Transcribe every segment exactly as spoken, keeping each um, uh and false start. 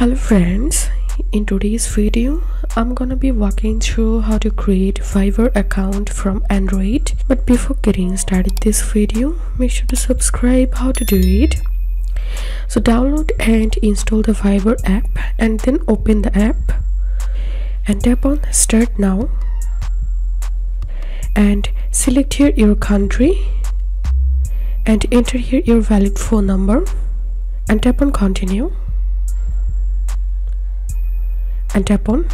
Hello friends, in today's video I'm gonna be walking through how to create Viber account from Android. But before getting started this video, make sure to subscribe how to do it. So download and install the Viber app and then open the app and tap on Start Now and select here your country and enter here your valid phone number and tap on Continue and tap on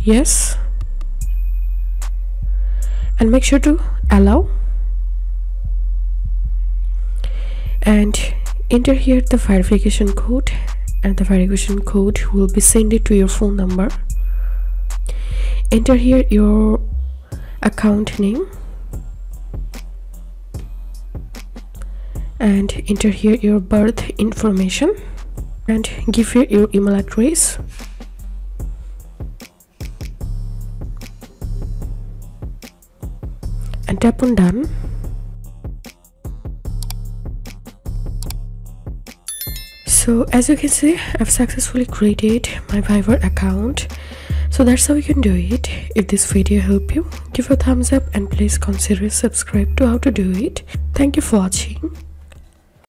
Yes and make sure to Allow and enter here the verification code, and the verification code will be sent it to your phone number. Enter here your account name and enter here your birth information and give here your email address. And tap on Done. So as you can see, I've successfully created my Viber account. So that's how you can do it. If this video helped you, give a thumbs up and please consider subscribe to how to do it. Thank you for watching.